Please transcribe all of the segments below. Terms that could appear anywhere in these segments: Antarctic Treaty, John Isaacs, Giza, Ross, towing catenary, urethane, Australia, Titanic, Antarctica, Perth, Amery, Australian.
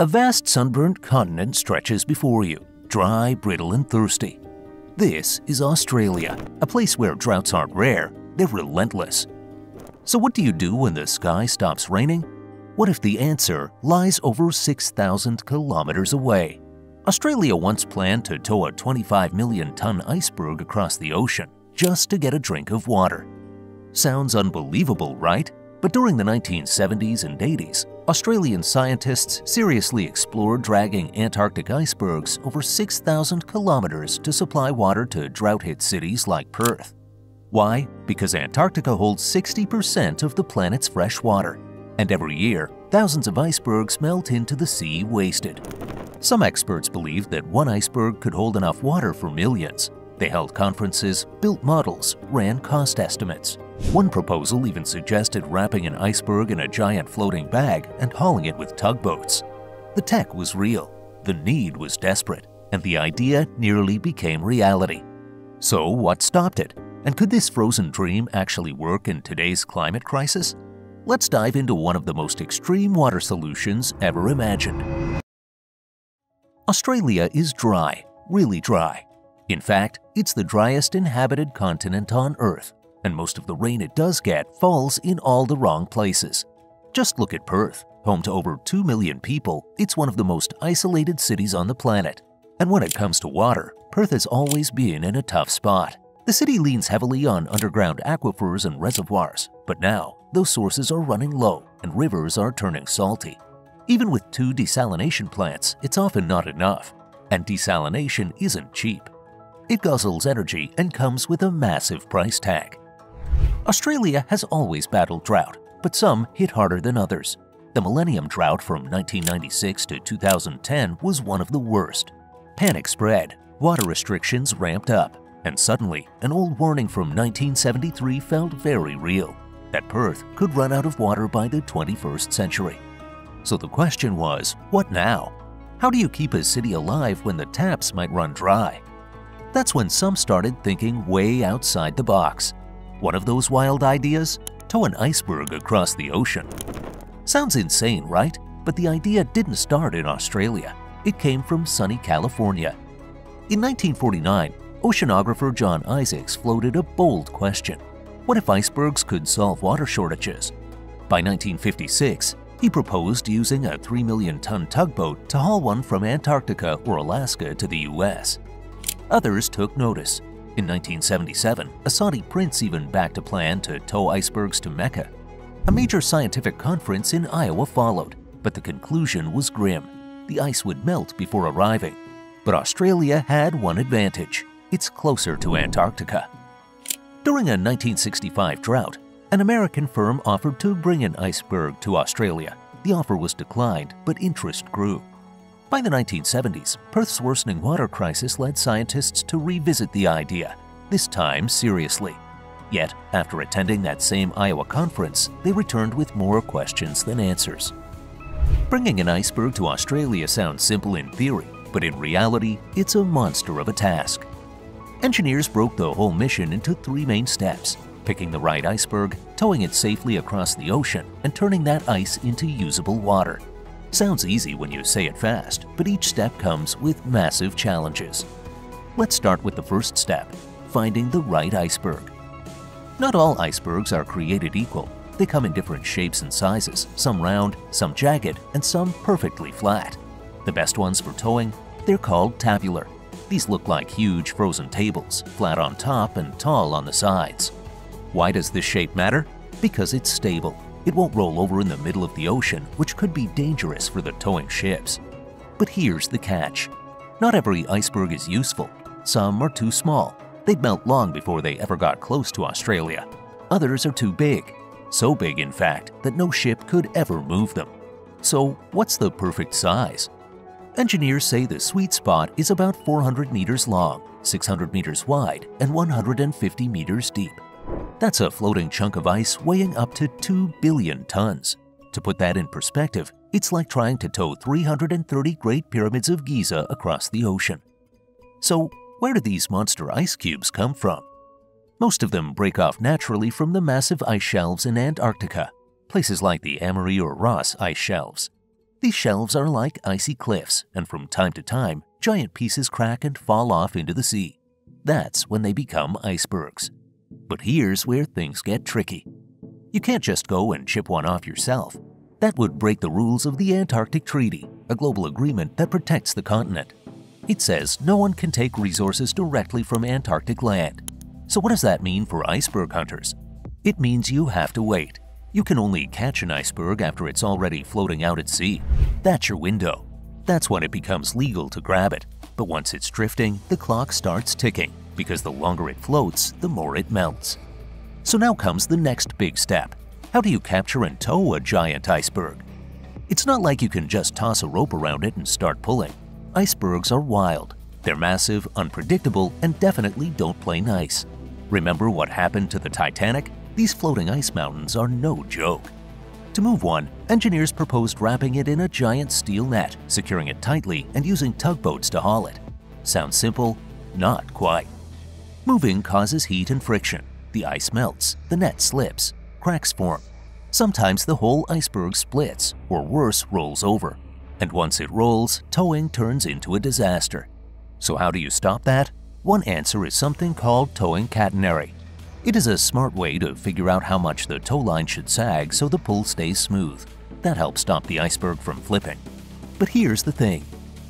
A vast sunburnt continent stretches before you, dry, brittle and thirsty. This is Australia, a place where droughts aren't rare, they're relentless. So what do you do when the sky stops raining? What if the answer lies over 6,000 kilometers away? Australia once planned to tow a 25 million ton iceberg across the ocean just to get a drink of water. Sounds unbelievable, right? But during the 1970s and 80s, Australian scientists seriously explored dragging Antarctic icebergs over 6,000 kilometers to supply water to drought-hit cities like Perth. Why? Because Antarctica holds 60% of the planet's fresh water, and every year, thousands of icebergs melt into the sea wasted. Some experts believed that one iceberg could hold enough water for millions. They held conferences, built models, ran cost estimates. One proposal even suggested wrapping an iceberg in a giant floating bag and hauling it with tugboats. The tech was real, the need was desperate, and the idea nearly became reality. So what stopped it? And could this frozen dream actually work in today's climate crisis? Let's dive into one of the most extreme water solutions ever imagined. Australia is dry, really dry. In fact, it's the driest inhabited continent on Earth, and most of the rain it does get falls in all the wrong places. Just look at Perth. Home to over 2 million people, it's one of the most isolated cities on the planet. And when it comes to water, Perth has always been in a tough spot. The city leans heavily on underground aquifers and reservoirs, but now those sources are running low and rivers are turning salty. Even with 2 desalination plants, it's often not enough. And desalination isn't cheap. It guzzles energy and comes with a massive price tag. Australia has always battled drought, but some hit harder than others. The millennium drought from 1996 to 2010 was one of the worst. Panic spread, water restrictions ramped up, and suddenly an old warning from 1973 felt very real, that Perth could run out of water by the 21st century. So the question was, what now? How do you keep a city alive when the taps might run dry? That's when some started thinking way outside the box. One of those wild ideas? Tow an iceberg across the ocean. Sounds insane, right? But the idea didn't start in Australia. It came from sunny California. In 1949, oceanographer John Isaacs floated a bold question. What if icebergs could solve water shortages? By 1956, he proposed using a 3 million ton tugboat to haul one from Antarctica or Alaska to the US. Others took notice. In 1977, a Saudi prince even backed a plan to tow icebergs to Mecca. A major scientific conference in Iowa followed, but the conclusion was grim. The ice would melt before arriving. But Australia had one advantage. It's closer to Antarctica. During a 1965 drought, an American firm offered to bring an iceberg to Australia. The offer was declined, but interest grew. By the 1970s, Perth's worsening water crisis led scientists to revisit the idea, this time seriously. Yet, after attending that same Iowa conference, they returned with more questions than answers. Bringing an iceberg to Australia sounds simple in theory, but in reality, it's a monster of a task. Engineers broke the whole mission into 3 main steps: picking the right iceberg, towing it safely across the ocean, and turning that ice into usable water. Sounds easy when you say it fast, but each step comes with massive challenges. Let's start with the first step, finding the right iceberg. Not all icebergs are created equal. They come in different shapes and sizes, some round, some jagged, and some perfectly flat. The best ones for towing, they're called tabular. These look like huge frozen tables, flat on top and tall on the sides. Why does this shape matter? Because it's stable. It won't roll over in the middle of the ocean, which could be dangerous for the towing ships. But here's the catch. Not every iceberg is useful. Some are too small. They'd melt long before they ever got close to Australia. Others are too big. So big, in fact, that no ship could ever move them. So what's the perfect size? Engineers say the sweet spot is about 400 meters long, 600 meters wide, and 150 meters deep. That's a floating chunk of ice weighing up to 2 billion tons. To put that in perspective, it's like trying to tow 330 Great Pyramids of Giza across the ocean. So, where do these monster ice cubes come from? Most of them break off naturally from the massive ice shelves in Antarctica, places like the Amery or Ross ice shelves. These shelves are like icy cliffs, and from time to time, giant pieces crack and fall off into the sea. That's when they become icebergs. But here's where things get tricky. You can't just go and chip one off yourself. That would break the rules of the Antarctic Treaty, a global agreement that protects the continent. It says no one can take resources directly from Antarctic land. So what does that mean for iceberg hunters? It means you have to wait. You can only catch an iceberg after it's already floating out at sea. That's your window. That's when it becomes legal to grab it. But once it's drifting, the clock starts ticking, because the longer it floats, the more it melts. So now comes the next big step. How do you capture and tow a giant iceberg? It's not like you can just toss a rope around it and start pulling. Icebergs are wild. They're massive, unpredictable, and definitely don't play nice. Remember what happened to the Titanic? These floating ice mountains are no joke. To move one, engineers proposed wrapping it in a giant steel net, securing it tightly, and using tugboats to haul it. Sounds simple? Not quite. Moving causes heat and friction. The ice melts, the net slips, cracks form. Sometimes the whole iceberg splits, or worse, rolls over. And once it rolls, towing turns into a disaster. So how do you stop that? One answer is something called towing catenary. It is a smart way to figure out how much the tow line should sag so the pull stays smooth. That helps stop the iceberg from flipping. But here's the thing.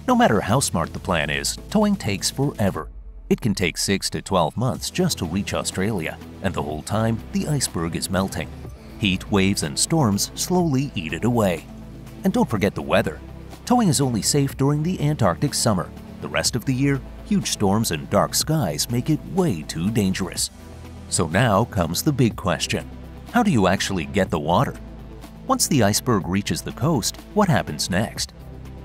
No matter how smart the plan is, towing takes forever. It can take 6 to 12 months just to reach Australia, and the whole time, the iceberg is melting. Heat, waves, and storms slowly eat it away. And don't forget the weather. Towing is only safe during the Antarctic summer. The rest of the year, huge storms and dark skies make it way too dangerous. So now comes the big question. How do you actually get the water? Once the iceberg reaches the coast, what happens next?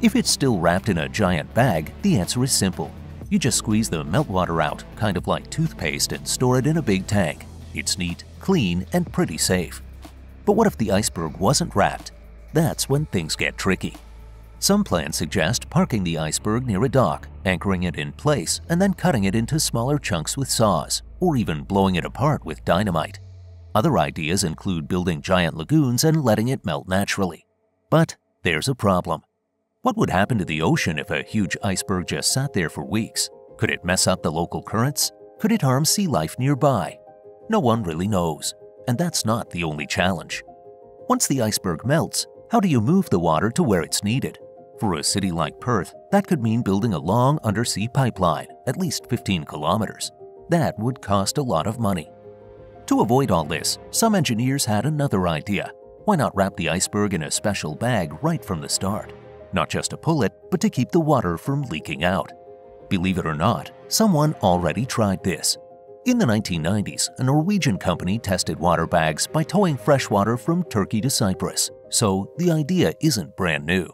If it's still wrapped in a giant bag, the answer is simple. You just squeeze the meltwater out, kind of like toothpaste, and store it in a big tank. It's neat, clean, and pretty safe. But what if the iceberg wasn't wrapped? That's when things get tricky. Some plans suggest parking the iceberg near a dock, anchoring it in place, and then cutting it into smaller chunks with saws, or even blowing it apart with dynamite. Other ideas include building giant lagoons and letting it melt naturally. But there's a problem. What would happen to the ocean if a huge iceberg just sat there for weeks? Could it mess up the local currents? Could it harm sea life nearby? No one really knows, and that's not the only challenge. Once the iceberg melts, how do you move the water to where it's needed? For a city like Perth, that could mean building a long undersea pipeline, at least 15 kilometers. That would cost a lot of money. To avoid all this, some engineers had another idea. Why not wrap the iceberg in a special bag right from the start? Not just to pull it, but to keep the water from leaking out. Believe it or not, someone already tried this. In the 1990s, a Norwegian company tested water bags by towing fresh water from Turkey to Cyprus, so the idea isn't brand new.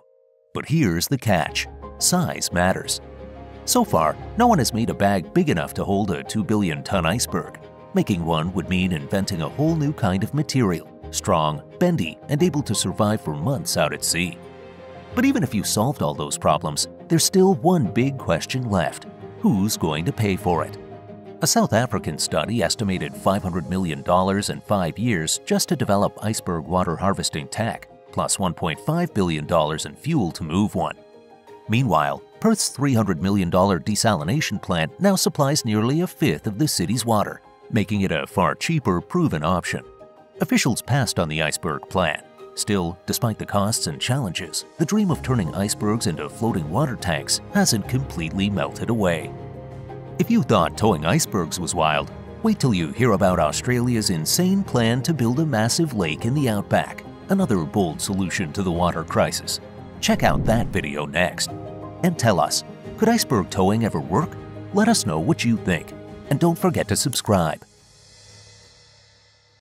But here's the catch. Size matters. So far, no one has made a bag big enough to hold a 2 billion ton iceberg. Making one would mean inventing a whole new kind of material, strong, bendy, and able to survive for months out at sea. But even if you solved all those problems, there's still one big question left. Who's going to pay for it? A South African study estimated $500 million in 5 years just to develop iceberg water harvesting tech, plus $1.5 billion in fuel to move one. Meanwhile, Perth's $300 million desalination plant now supplies nearly a fifth of the city's water, making it a far cheaper, proven option. Officials passed on the iceberg plan. Still, despite the costs and challenges, the dream of turning icebergs into floating water tanks hasn't completely melted away. If you thought towing icebergs was wild, wait till you hear about Australia's insane plan to build a massive lake in the outback, another bold solution to the water crisis. Check out that video next. And tell us, could iceberg towing ever work? Let us know what you think, and don't forget to subscribe.